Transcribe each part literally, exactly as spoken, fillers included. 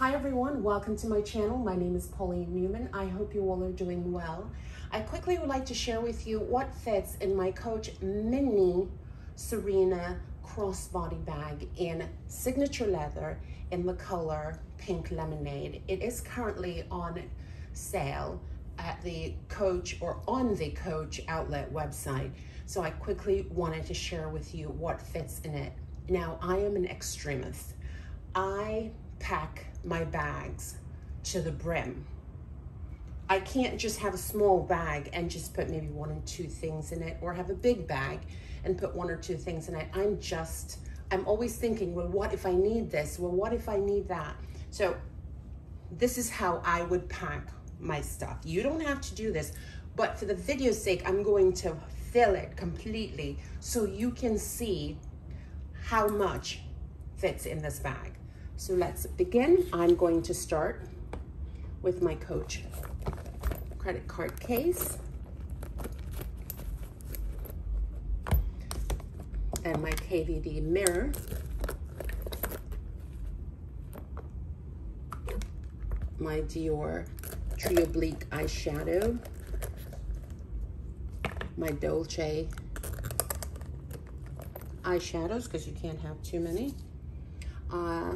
Hi everyone, welcome to my channel. My name is Pauline Newman. I hope you all are doing well. I quickly would like to share with you what fits in my Coach Mini Serena crossbody bag in signature leather in the color Pink Lemonade. It is currently on sale at the Coach or on the Coach outlet website. So I quickly wanted to share with you what fits in it. Now, I am an extremist. I pack my bags to the brim. I can't just have a small bag and just put maybe one or two things in it, or have a big bag and put one or two things in it. I'm just, I'm always thinking, well, what if I need this? Well, what if I need that? So this is how I would pack my stuff. You don't have to do this, but for the video's sake, I'm going to fill it completely so you can see how much fits in this bag. So let's begin. I'm going to start with my Coach credit card case and my K V D mirror. My Dior Trioblique eyeshadow. My Dolce eyeshadows, because you can't have too many. Uh,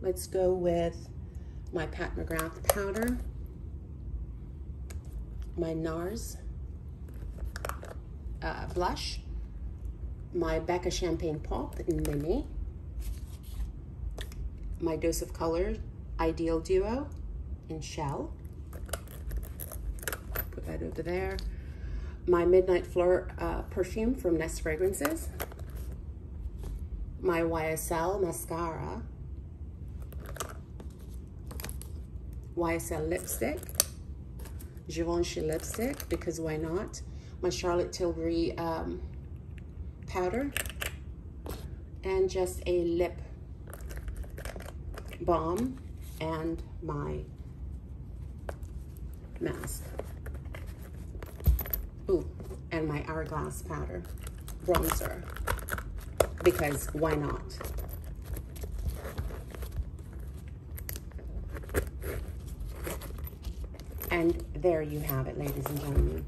Let's go with my Pat McGrath powder, my NARS uh, blush, my Becca Champagne Pop and Mini, my Dose of Color Ideal Duo in Shell, put that over there, my Midnight Fleur uh, perfume from Nest Fragrances, my Y S L mascara, Y S L lipstick, Givenchy lipstick, because why not? My Charlotte Tilbury um, powder, and just a lip balm, and my mask. Ooh, and my Hourglass powder, bronzer, because why not? And there you have it, ladies and gentlemen.